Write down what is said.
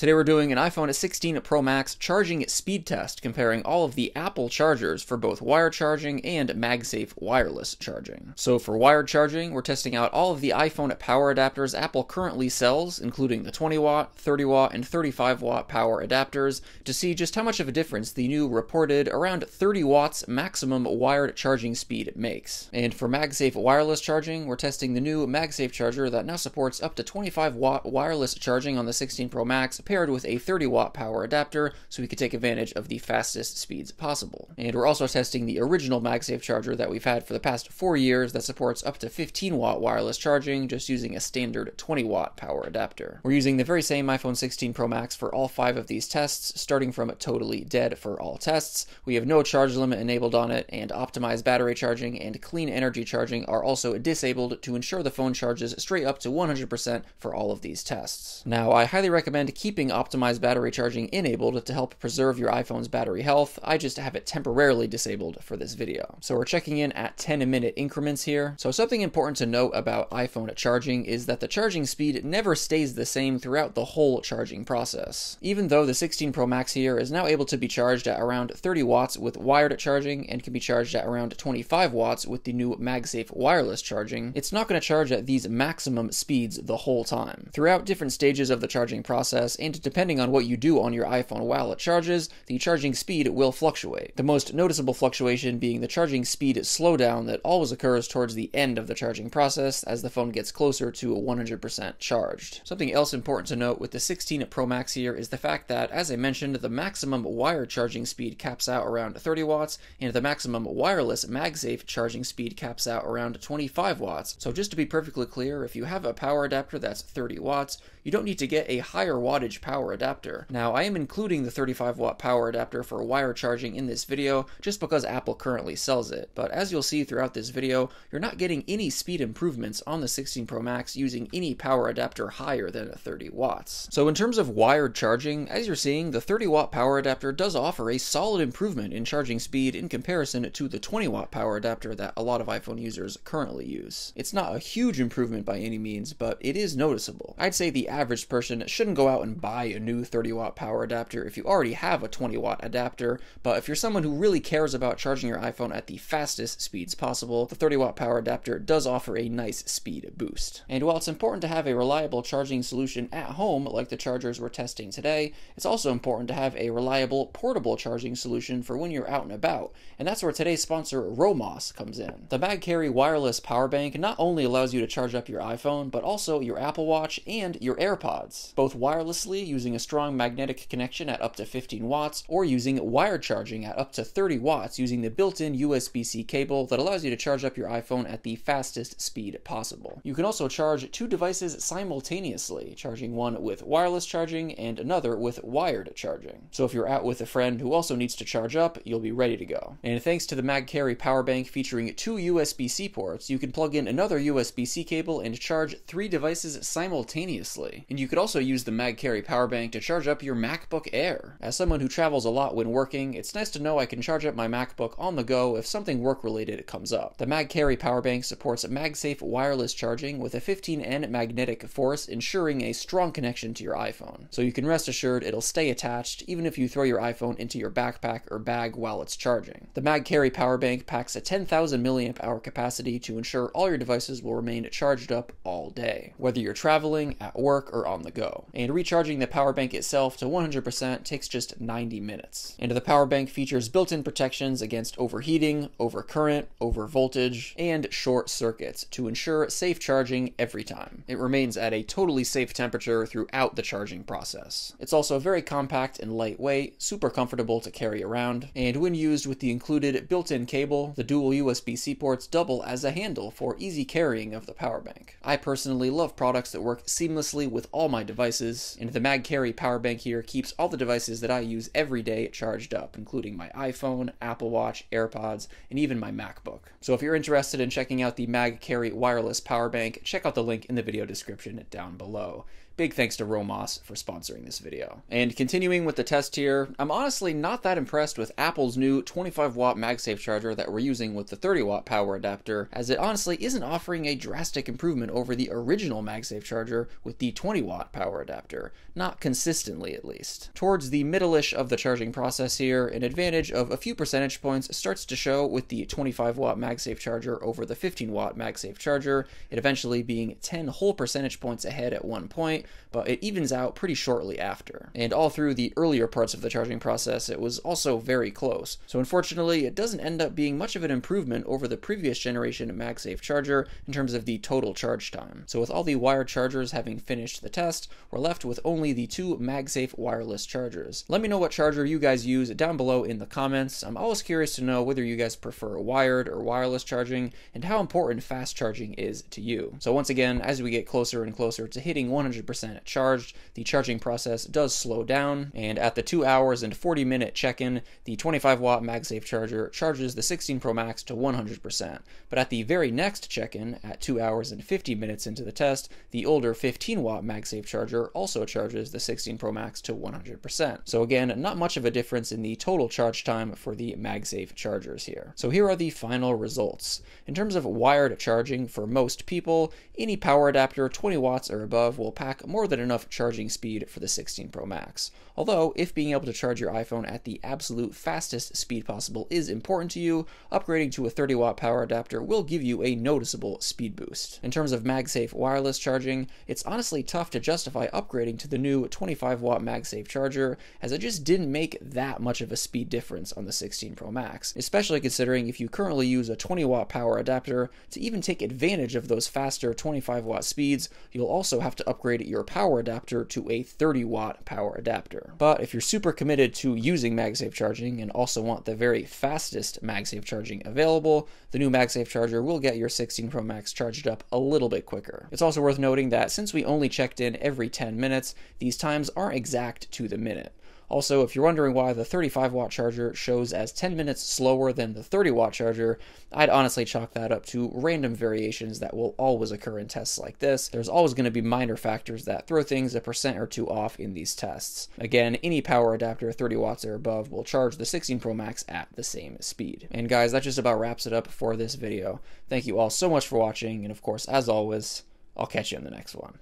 Today we're doing an iPhone 16 Pro Max charging speed test, comparing all of the Apple chargers for both wired charging and MagSafe wireless charging. So for wired charging, we're testing out all of the iPhone power adapters Apple currently sells, including the 20 watt, 30 watt, and 35 watt power adapters, to see just how much of a difference the new reported around 30 watts maximum wired charging speed makes. And for MagSafe wireless charging, we're testing the new MagSafe charger that now supports up to 25 watt wireless charging on the 16 Pro Max, paired with a 30 watt power adapter, so we could take advantage of the fastest speeds possible. And we're also testing the original MagSafe charger that we've had for the past 4 years that supports up to 15 watt wireless charging, just using a standard 20 watt power adapter. We're using the very same iPhone 16 Pro Max for all 5 of these tests, starting from totally dead for all tests. We have no charge limit enabled on it, and optimized battery charging and clean energy charging are also disabled to ensure the phone charges straight up to 100% for all of these tests. Now, I highly recommend keeping optimized battery charging enabled to help preserve your iPhone's battery health. I just have it temporarily disabled for this video. So we're checking in at 10-minute increments here. So something important to note about iPhone charging is that the charging speed never stays the same throughout the whole charging process. Even though the 16 Pro Max here is now able to be charged at around 30 watts with wired charging and can be charged at around 25 watts with the new MagSafe wireless charging, it's not going to charge at these maximum speeds the whole time. Throughout different stages of the charging process, and depending on what you do on your iPhone while it charges, the charging speed will fluctuate. The most noticeable fluctuation being the charging speed slowdown that always occurs towards the end of the charging process as the phone gets closer to 100% charged. Something else important to note with the 16 Pro Max here is the fact that, as I mentioned, the maximum wired charging speed caps out around 30 watts, and the maximum wireless MagSafe charging speed caps out around 25 watts. So just to be perfectly clear, if you have a power adapter that's 30 watts, you don't need to get a higher wattage power adapter. Now, I am including the 35 watt power adapter for wire charging in this video just because Apple currently sells it, but as you'll see throughout this video, you're not getting any speed improvements on the 16 Pro Max using any power adapter higher than 30 watts. So in terms of wired charging, as you're seeing, the 30 watt power adapter does offer a solid improvement in charging speed in comparison to the 20 watt power adapter that a lot of iPhone users currently use. It's not a huge improvement by any means, but it is noticeable. I'd say the average person shouldn't go out and buy a new 30 watt power adapter if you already have a 20 watt adapter, but if you're someone who really cares about charging your iPhone at the fastest speeds possible, the 30 watt power adapter does offer a nice speed boost. And while it's important to have a reliable charging solution at home, like the chargers we're testing today, it's also important to have a reliable portable charging solution for when you're out and about, and that's where today's sponsor Romoss comes in. The MagCarry wireless power bank not only allows you to charge up your iPhone, but also your Apple Watch and your AirPods, both wirelessly using a strong magnetic connection at up to 15 watts, or using wired charging at up to 30 watts using the built-in USB-C cable that allows you to charge up your iPhone at the fastest speed possible. You can also charge 2 devices simultaneously, charging one with wireless charging and another with wired charging. So if you're out with a friend who also needs to charge up, you'll be ready to go. And thanks to the MagCarry power bank featuring 2 USB-C ports, you can plug in another USB-C cable and charge 3 devices simultaneously. And you could also use the MagCarry power bank to charge up your MacBook Air. As someone who travels a lot when working, it's nice to know I can charge up my MacBook on the go if something work-related comes up. The MagCarry power bank supports MagSafe wireless charging with a 15N magnetic force, ensuring a strong connection to your iPhone. So you can rest assured it'll stay attached even if you throw your iPhone into your backpack or bag while it's charging. The MagCarry power bank packs a 10,000 mAh capacity to ensure all your devices will remain charged up all day, whether you're traveling, at work, or on the go. And recharging the power bank itself to 100% takes just 90 minutes. And the power bank features built-in protections against overheating, overcurrent, overvoltage, and short circuits to ensure safe charging every time. It remains at a totally safe temperature throughout the charging process. It's also very compact and lightweight, super comfortable to carry around, and when used with the included built-in cable, the dual USB-C ports double as a handle for easy carrying of the power bank. I personally love products that work seamlessly with all my devices, and the MagCarry power bank here keeps all the devices that I use every day charged up, including my iPhone, Apple Watch, AirPods, and even my MacBook. So if you're interested in checking out the MagCarry wireless power bank, check out the link in the video description down below. Big thanks to Romoss for sponsoring this video. And continuing with the test here, I'm honestly not that impressed with Apple's new 25-watt MagSafe charger that we're using with the 30-watt power adapter, as it honestly isn't offering a drastic improvement over the original MagSafe charger with the 20-watt power adapter, not consistently at least. Towards the middle-ish of the charging process here, an advantage of a few percentage points starts to show with the 25-watt MagSafe charger over the 15-watt MagSafe charger, it eventually being 10 whole percentage points ahead at one point, but it evens out pretty shortly after. And all through the earlier parts of the charging process, it was also very close. So unfortunately, it doesn't end up being much of an improvement over the previous generation MagSafe charger in terms of the total charge time. So with all the wired chargers having finished the test, we're left with only the two MagSafe wireless chargers. Let me know what charger you guys use down below in the comments. I'm always curious to know whether you guys prefer wired or wireless charging and how important fast charging is to you. So once again, as we get closer and closer to hitting 100% charged, the charging process does slow down, and at the 2 hours and 40-minute check-in, the 25-watt MagSafe charger charges the 16 Pro Max to 100%, but at the very next check-in, at 2 hours and 50 minutes into the test, the older 15-watt MagSafe charger also charges the 16 Pro Max to 100%. So again, not much of a difference in the total charge time for the MagSafe chargers here. So here are the final results. In terms of wired charging, for most people, any power adapter 20 watts or above will pack more than enough charging speed for the 16 Pro Max. Although, if being able to charge your iPhone at the absolute fastest speed possible is important to you, upgrading to a 30-watt power adapter will give you a noticeable speed boost. In terms of MagSafe wireless charging, it's honestly tough to justify upgrading to the new 25-watt MagSafe charger, as it just didn't make that much of a speed difference on the 16 Pro Max, especially considering if you currently use a 20-watt power adapter, to even take advantage of those faster 25-watt speeds, you'll also have to upgrade your power adapter to a 30-watt power adapter. But if you're super committed to using MagSafe charging and also want the very fastest MagSafe charging available, the new MagSafe charger will get your 16 Pro Max charged up a little bit quicker. It's also worth noting that since we only checked in every 10 minutes, these times aren't exact to the minute. Also, if you're wondering why the 35-watt charger shows as 10 minutes slower than the 30-watt charger, I'd honestly chalk that up to random variations that will always occur in tests like this. There's always going to be minor factors that throw things 1% or 2% off in these tests. Again, any power adapter 30 watts or above will charge the 16 Pro Max at the same speed. And guys, that just about wraps it up for this video. Thank you all so much for watching, and of course, as always, I'll catch you in the next one.